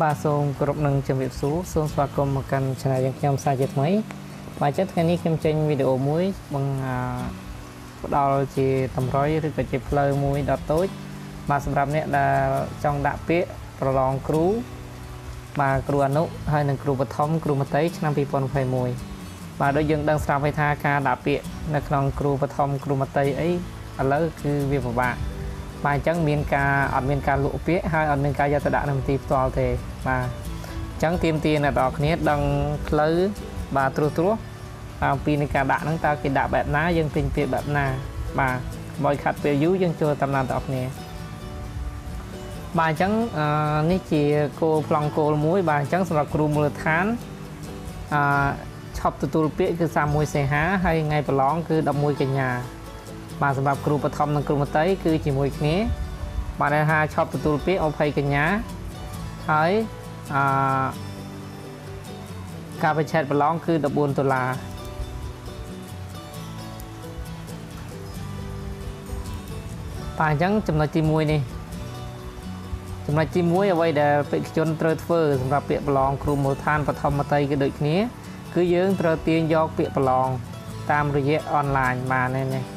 บาสมกรบหนึ่งจำเรียบสูส่วนสวัสดิ์กรมกันชนะยังยำสายจิตไหมบาจัดกันนี้เข้มเจนวิดีโอมุ้ยบังดาวจีต่ำร้อยหรือกับจีเพลย์มุ้ยดอทโต้มาสำหรับเนี่ยได้จังดาเปี๊ยประลองครูมากรูอนุให้หนึ่งครูปฐมครูมัธยชนะปีปอนไฟมุ้ยมาโดยยังดังสามไฟทาการดาเปี๊ยนักลองครูปฐมครูมัธยไอ้อะไรคือเวียบบ่ามาจังเมียนกาอัดเมียนการลุเปี๊ยให้อัดเมียนกายาตระนำตีตัวเทมาจังทีมตีนดอกนี้ดังเพลย์บาตรูตรูปีนกาดะนั่งตากินดะแบบน้ายังติงเปียแบบนามาบอยขัดเปียยุยังเจอตำนานดอกนี้บาจังนี่จีโกพลองโกมุ้ยบาจังสำหรับครูมูลฐานชอบตัวเปียคือสามมวยเสียหาให้ไงประลองคือดอกมวยกันยามาสำหรับครูปฐมนังครูมัธยคือจีมวยนี้มาในฮาชอบตัวเปียเอาไปกันยาให้การไปแชทประลองคือดอกบุญตุลาป่าจังจำนวนจีมวยนี่จำนวนจีมวยเอาไว้เดี๋ยวไปจนเตอร์เฟอร์สำหรับเปียประลองครูมูลฐานปฐมมัธยกันดึกนี้คือยืงเตอร์เตียนยอเปียประลองตามระยะออนไลน์มาแน่ๆ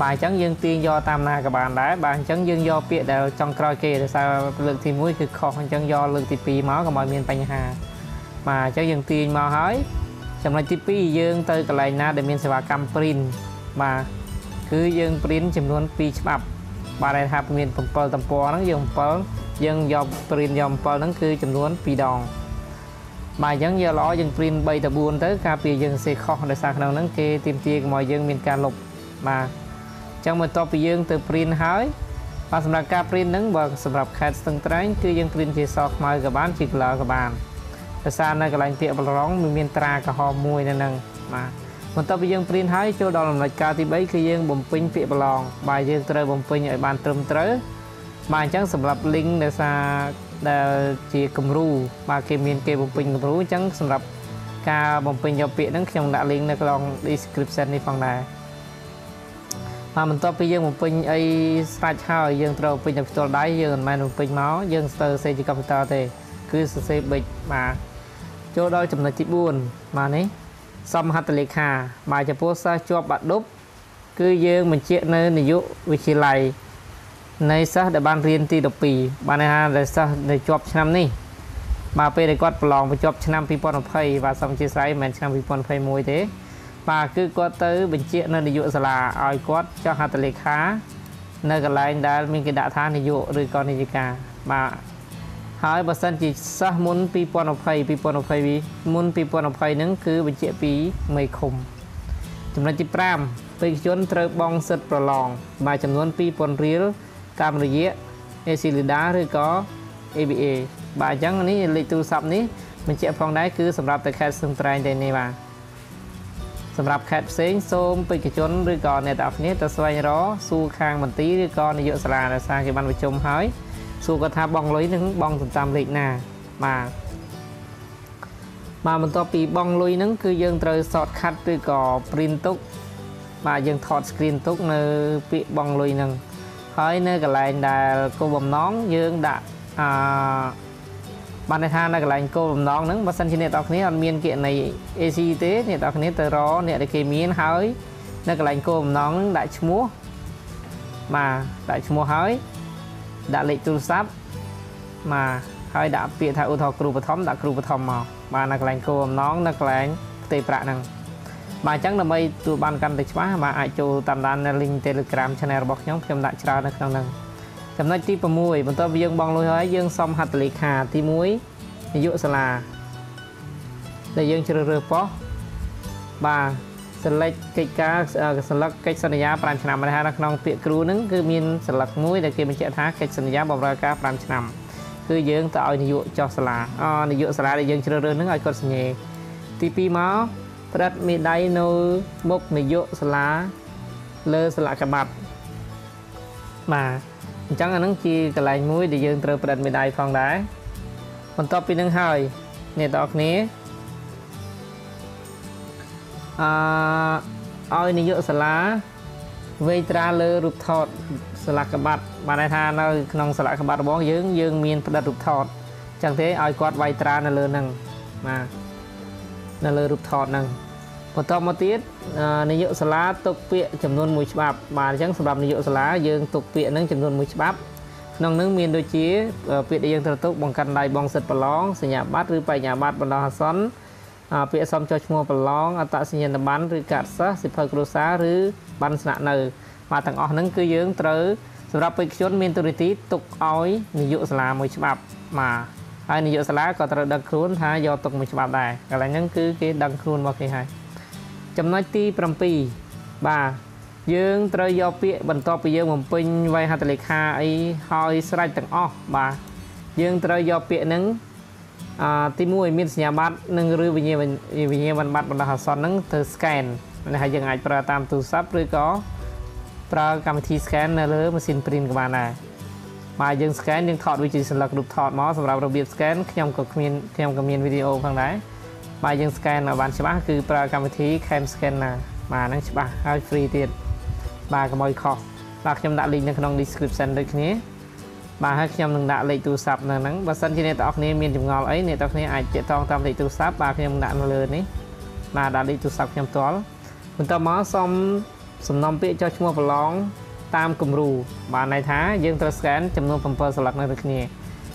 ป่าจังยืงเตียนยอตามนากับบานได้ป่าจังยืงยอเปียเดี๋ยวจังกรอยเกย์เดี๋ยวสาวเลือกทีมวยคือขอของจังยอเลือกตีปีม้ากับมวยเมียนปัญหามาเจ้ายังตีนมาหายจำนวนที่ปียืงเตยกับไรนะเดมินสวากรรมปรินมาคือยืงปรินจำนวนปีฉบับมาในทางเมียนผมเปิดตำปอนั่งยืงเปิดยืงยอมปรินยอมเปิดนั่นคือจำนวนปีดองมายังยาล้อยังปรินใบตะบูนเตยกาปียืงเสกข้อในสาขนองนั่นคือเตรียมเตียงมอยยืงมีการหลบมาจังหวัดต่อปียืงเตยปรินหายมาสำหรับการปรินนั่งบอกสำหรับแคสต์ตั้งแต่คือยังปรินจีซอกมากับบ้านจีกลากับบ้านภาษาในกลางเตียบร้องมีเมียนตรากับหอมมวยนั่นเองมามันต้องไปยังปรินท้ายโจดอนหลักการที่ใบคือยังบ่มปิ้งเปียบร้องใบยังเตยบ่มปิ้งใหญ่บานเติมเตยมาจังสำหรับลิงภาษาเดจีกมรูมาเกมเมียนเกมบ่มปิ้งกมรูจังสำหรับการบ่มปิ้งยาวเปียนั่งขยงดาลิงในกลางดีสคริปชันในฝั่งใดมามันต้องไปยังบ่มปิ้งไอสไลด์เฮายังเตยบ่มปิ้งจากตัวได้ยังมันบ่มปิ้งเมาส์ยังเตยเซจิกมตาเตยคือเซบิกมาโจดอยจำนวนที่บุญมาเนี้ยสมหัตถเลขามาจะพูดซาจวบบัดดุบคือเยื่อเหมือนเจนเนอร์ในยุวิชิไลในซาเดบานเรียนตีดปีบานในฮาในซาในจวบชนะนี่มาไปในกอดปลองไปจวบชนะปีปอนภัยบาสมเชสัยเหมือนชนะปีปอนภัยมวยเตะมาคือกอดเตอร์เหมือนเจนเนอร์ในยุสลาออยกอดเจ้าหัตถเลขาในกระไรได้มีกระดาษทานในยุหรือกรณีกามาหายบัตรสัญจิตสหมุนปีปอนอภัยปีปอนอภัยวิมุนปีปอนอภัยนั่นคือบัญชีปีไม่คมจำนวนที่ปรามไปจนเตยบองเสดประลองมาจำนวนปีปอนเรียลกามระยะเอซิลิดาหรือก็เอบีเอบาจังนี้ลิตูสับนี้บัญชีฟองได้คือสำหรับแต่แคสซึ่งไตรในนี้มาสำหรับแคสเซ็งโซมไปจนหรือก็ในดาวนี้แต่สวายร้อสู้คางบันตีหรือก็ในเยอสลาในซาเกบันไปชมหายสูกระทะบองลอยนึงบองสตามเลยนะมาบนตัวปีบองลอยนึงคือยังเตยสอดคัดด้วยก่อปรินตุกมายังถอดสกรีนตุกในปีบองลอยนึงเฮ้ยเนื้อกระไรได้กูบ่มน้องยังด่าบานในท่าในกระไรกูบ่มน้องนึงมาสันชินเนตตอนนี้อันเมียนเกี่ยในเอซีเตเนี่ยตอนนี้เตยร้อเนี่ยได้เกี่ยมีนเฮ้ยในกระไรกูบ่มน้องได้ชั่วโมงมาได้ชั่วโมงเฮ้ยดาเล็กตุลซับมาเฮ้ยดาเปียทาอุทกรูปทอมดาครูปทอมมาบานนักแรงโกมน้องนักแรงเตยประนังบานจังทำไมตัวบานกันติดมาบานไอจูตามด้านในลิงเทเลกราฟชาแนลบอกย้อมเข็มดาชรานักนังจำนวนที่ประมุยบนตัวยังบองลอยเฮ้ยยังซอมหัตลิขาทีมุ้ยยุสลาได้ยังเชื่อเรือป๊อบานสลักกิจการสลักกิจสัญญาปรามชนะมาได้ฮะนักน้องเปียกรูนั่นคือมีสลักมุ้ยแต่เกี่ยมันเจตนากิจสัญญาบำราการปรามชนะคือเยื่อต่อในยุจอสลาในยุสลาได้ยังเจริญนั่งไอ้คนสัญญาทีปีม้าประดับมีได้โน้มบในยุสลาเลอสลักกระบัดมาจังอันนั้นคือแต่ลายมุ้ยได้ยังเตอประดับมีได้ฟังได้มันต่อปีนั่งหายในตอกนี้ออยนิยสลาเวตราเลรูปทอดสลักบัตรมาในทางเราขนมสลักบัตรบ้องยืงมีนประดับรูปทอด จังเทออยกอดไวตรานั่นเลยนั่งมานั่นเลยรูปถอดนั่งพอต่อมาติดในเยอะสลาตกเปียจำนวนมุฉบับบานจังสำหรับในเยอะสลายังตกเปียนั่งจำนวนมุฉบับน้องนึงมีนโดยชี้เปียยังตระตุกบังกันไดบังเสร็จปลองสัญญาบัตรหรือไปหยาบัตรบรรดาซ้อนเปียซ้อมจอชมัวปลองอัตสัญญาบันหรือกัดซะสิบพักรุษาหรือบันสนะเนอมาต่างออกนั่งคือยังตระสำหรับประชนมีนตุริติตกอ้อยในเยอะสลามุฉบับมาไอ้ในเยอะสลาก็ตระดังครูนหายอตกมุฉบับได้อะไรนั่งคือเกดังครูนบอกให้จำนวนตีประปีบายังเตยยอเปียบรรทอไปยังผมเป็นไวฮัตเลคาไอฮอยสไลต์ต่างอ้อบายังเตยยอเปียนังที่มวยมีสัญญาบัตรนังหรือวิญญาณบัตรบรรดาสอนนังเธอสแกนนะฮะยังไงประตามตัวซับหรือก็ประกรรมทีสแกนนั่นเลยมาสินปรินกันมาหน่อยมายังสแกนยังถอดวิจิตรสลักรูปถอดหม้อสำหรับระเบียบสแกนขยำกับขยำกับมีนวิดีโอฟังได้มายังสแกนบันฉบับคือประกรรมทีแคมสแกนนะมานั่งฉบับให้ฟรีเดียดมากระมอยคอหลักจำดักลิงในขนม description เลยทีนี้มาให้จำหนึ่งดักลิงตัวสับหนึ่งนั้นบัสที่ในตอกนี้มีจุดงอไอ้ในตอกนี้อาจจะต้องทำลิงตัวสับมาจำดักมาเลยนี้มาดักลิงตัวสับจำตัวคุณตาหมอซ้อมสมน้ำเปี๊ยะเจ้าชั่วประลองตามกลุ่มรูมาในท้ายยังตระสแกนจำนวนผลผลสลักในทีนี้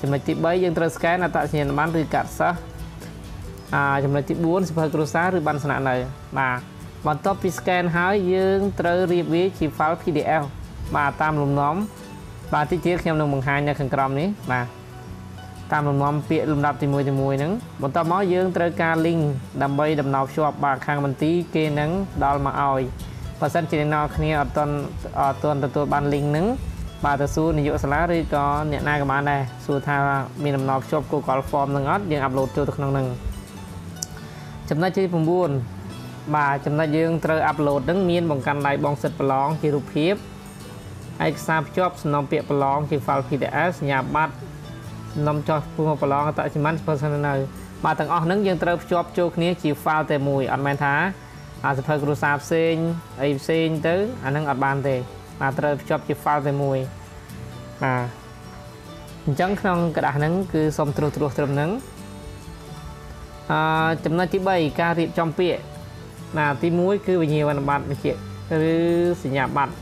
จำนวนที่ใบยังตระสแกนอัตราเฉลี่ยมันหรือกัดซะจำนวนที่บุญสิบหกกรุษาหรือบันสนะเลยมาบนท็อปพิสแกนหายยืงเตอรีบวิชีฟ้า PDF มาตามลมน้อมมาที่เจี๊ยบเข้มลงบางไฮในขังกรอมนี้มาตามลมน้อมเปียลมดับตีมวยนั้นบนท็อปหม้อยืงเตอร์การลิงดำใบดำนาวชอบบางครั้งมันตีเกนังดอลมาเอาเพราะฉะนั้นจีนนอคเนี่ยตอนตัวบันลิงนั้นมาต่อสู้ในยุคสลาหรือก่อนเนี่ยนายกับมาได้สู้ทามีดำนาวชอบกูกอลฟอร์มหนึ่งอัดยังอัพโหลดตัวตัวหนึ่งจำได้ที่ผมบุญมาจำนวนยังเตออัพโหลดนั่งมีนบังกันไลบองเสร็จปลองที่รูปพิบไอ้สามชอบสนองเปียปลองที่ไฟล์ PDF หยาบบัดนำจอผู้มาปลองแต่ชิมันพัฒนาเลยมาต่างออกนั่งยังเตอชอบโจกนี้ที่ไฟล์แต่มวยอันแมนท้าอาจจะเพิ่มกระสับเซนไอเซนเตออันนั้นอัดบานเตะมาเตอชอบที่ไฟล์แต่มวยจังขนมกระดาษนั้นคือสมตรวจตรวจนั้นจำนวนที่ใบการรีบจอมเปียนาที่มุ้ยคือวิญญาณบัตรหรือสัญญาบัตร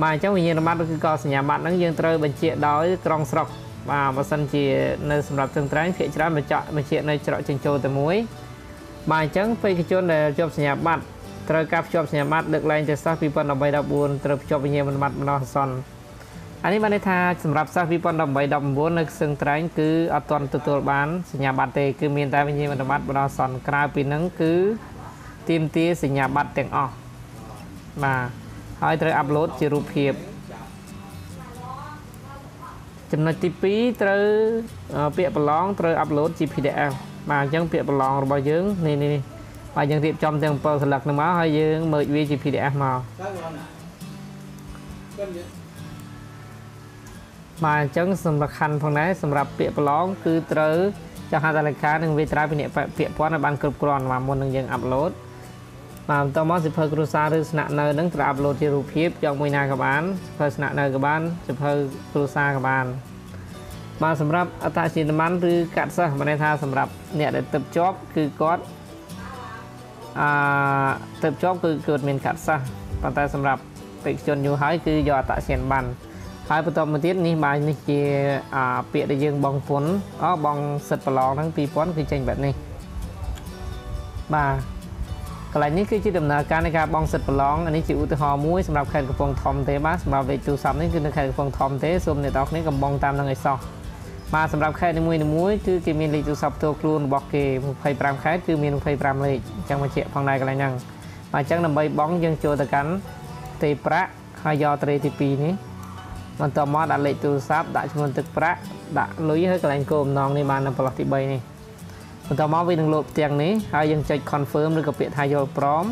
มาเจ้าวิญญาณบัตรก็คือกอสัญญาบัตรนั้นยังเตยบัญชีดอยกรองสลบมาบัสันเจในสำหรับจังไตรเพียรบัญชีในจระจิงโจแต่มุ้ยมาจังไปกิจวัตรในจบสัญญาบัตรเตยกับจบสัญญาบัตรเด็กแรงจะซักพิพันธ์ดอกใบดอกบัวเตยจบวิญญาณบัตรมโนสอนอันนี้มาในทางสำหรับซักพิพันธ์ดอกใบดอกบัวในจังไตรคืออัตวันตัวบ้านสัญญาบัตรคือมีแต่วิญญาณบัตรมโนสอนกลายเป็นนั้นคือทีมตีสัญญาบัตรแต่งออกมาให้เตยอัพโหลดจิรูปเพียบจำนวนที่ปีเตยเปียปลองเตยอัพโหลดจีพีเดลมาจังเปียปลองเราเยอะนี่มาจังเรียบจำจังเปิดสลักหนึ่งม้าให้เยอะเมื่อวีจีพีเดลมาจังสำหรับคันพวกนั้นสำหรับเปียปลองคือเตยจะหาตลาดค้าหนึ่งเวทร้ายเป็นเปียป้อนในบางกลุ่มกรอนมาบนหนึ่งยังอัพโหลดมาต่อมาสิเพิกรุษาหรือสนะเนยนั่งตราอัพโหลดที่รูปพิบยองมวยนากับบ้านเพิกสนะเนยกับบ้านสิเพิกรุษากับบ้านมาสำหรับอัตราชินมันหรือกัดซะมาในท่าสำหรับเนี่ยเด็ดเติบจอบคือกอดเติบจอบคือเกิดเมนกัดซะปัจจัยสำหรับติดจนอยู่หายคือยอดอัตราชินบันหายประตูมาทีนี้มาในเกียร์เปียได้ยังบองฝนบองเสร็จปลองทั้งปีป้อนคือเจงแบบนี้มาขณะนี้คือที่ดำเนินการในการบองเสร็จปลองอันนี้จิ๋วตะหอมุ้ยสำหรับแขนกระพงทอมเทมัสสำหรับเวจูซัมนี่คือแขนกระพงทอมเทสมในตอกนี้กับบองตามทางไอซอกมาสำหรับแขนในมุ้ยคือเกมีนลีจูซับตัวกลูนบอกเกมไฟปรามแขนคือมีนไฟปรามเลยจังมาเฉียบพังในกันอะไรยังมาจังนำใบบองยังโจตะกันเตะประหายอเตะตีปีนี้มันต่อมาดัดเล็กตัวซับดัดชนตึกประดัดลุยให้กลายกลมนองในบ้านนำปลอกที่ใบนี่มันต่อมาวิ่งลบเตียงนี้หายังจะคอนเฟิร์มหรือกระเปียทายอพร้อม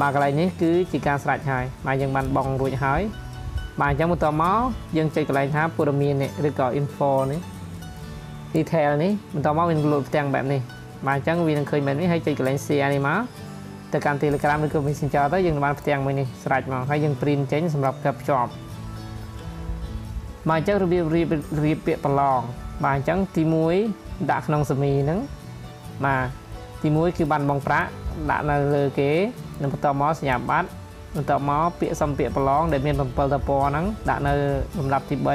มากลายนี้คือจิการสลัดหายมายังบันบองรุ่ยหายมาจากมันต่อมายังจะกลายท้าปูรามีนี่หรือก่ออินโฟนี้ดีเทลนี้มันต่อมาวิ่งลบเตียงแบบนี้มาจากวิ่งเคยแบบนี้ให้จะกลายเสียนี่มั้งแต่การตีละกรามหรือก็มีสินเจ้าต้องยังบันเตียงไปนี่สลัดมาให้ยังปรินเจนสำหรับกับจอบมาจากระเบียบเปียปลอง บางจังทีมวยด่าขนมสมีนั้นมาทีมวยคือบันบองพระด่านาเรือเก๋นำตอมอสหยาบบัดนำตอมอเปียสัมเปียปลองเดเมียนเปิลตะปอนั้นด่านาลำดับที่ใบ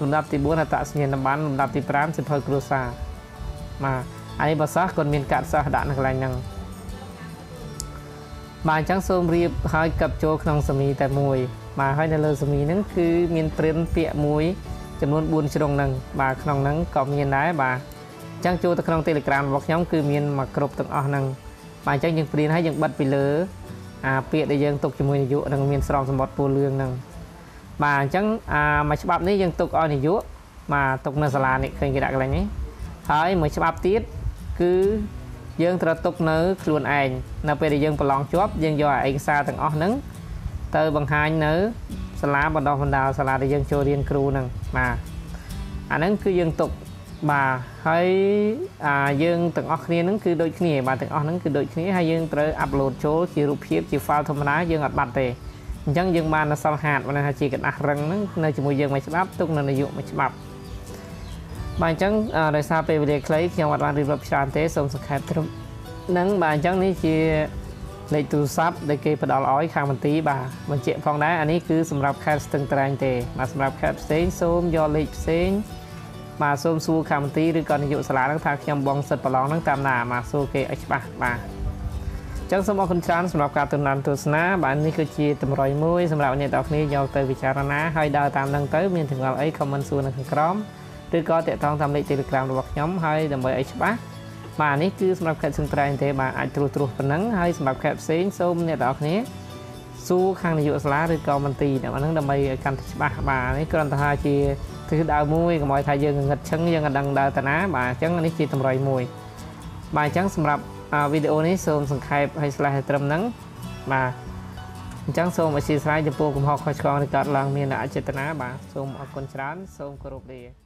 ลำดับที่บัวนาตาสัญญาณบันลำดับที่พรามสิบหกรูซามาอันนี้ภาษาคนเมียนกัดซาด่านักแรงยังบางจังส้มรีบหายกับโจขนมสมีแต่มวยมาให้นาเรือสมีนั้นคือเมียนเปลี่ยนเปียมวยจำนวนบุญชงนังบาขนมนังก็มีนายบาจังจูตะขนมเตลิกรามบอกย้ำคือมีนมากรบตังอนังบาจังยังปรีนให้ยังบัดไปเลอเปียได้ยังตกจมูกในยุนังมีนสลองสมบัติปูเรืองนังบาจังมาฉบับนี้ยังตกอ่อนในยุมาตกนสลานี่เคยกินอะไรนี้เฮ้ยเหมือนฉบับติดคือยังตระตกเนื้อคลวนไอนาเปียได้ยังประลองจวบยังย่อไอซาตังอนังเตอบังหายเนื้อสลาบดองบดาวสลาได้ยังโจเรียนครูนังมาอันนั้นคือยังตกมาให้ยังตึงออกนี้นั่นคือโดยขี้มาตึงออกนั่นคือโดยขี้ให้ยังเตออัพโหลดโชว์จีรูปเพียบจีฟ้าธรรมดายังอัดบัตรเตยยังยังมาในสลาดวันนั้นจีกันอักรังนั่นในจมูกยังไม่ฉบับตุกในอายุไม่ฉบับบางจังในซาเปเดคล้ายยังวัดวันรีบรับชานเตสมสกัดตรงนั้นบางจังนี้จีในตู้ซับได้เก็บประดอลอ้อยคางมันตีบ่ามันเจ็บฟองได้อันนี้คือสำหรับแคสตึงตรังเตมาสำหรับแคสเซ็งโซมยอลิเซ็งมาโซมสู้คางมันตีหรือก่อนอยู่สลาทั้งทางยังบองสัตว์ประลองทั้งตามหนามาสู้เกะอชิบะมาจังสมองคนชั้นสำหรับการตุนนันตุสนะบ้านนี้คือจีตมรอยมุ้ยสำหรับเนี่ยตอนนี้ยาวเตยวิจารณาให้ดาวตามดังเตยมีถึงเราไอ้คอมเมนต์ส่วนหนึ่งกล้อมหรือก็เตะทองทำในเทเลกราฟระบบย้อมให้ดำไปอชิบะมานี่คือสำหรับแคปซึ่งตราเทมาอัดตรูๆปนังให้สำหรับแคปเซ็งส้มเนี่ยดอกนี้สู้ข้างในยุสลาหรือกอมันตีเนี่ยมันนั่งดำไปกันที่บ้านมานี่กรอนตาจีถือดาวมวยกับมวยไทยยังเงินชั้นยังดังดาวตนะมาชั้นนี่จีทำรอยมวยมาชั้นสำหรับวิดีโอนี้ส้มสังเกตให้สลายเติมนังมาชั้นส้มไอซีสลายจะปูกลุ่มหอกคอยกองในการลางมีนาเจตนามาส้มออกคนชั้นส้มกรุบดี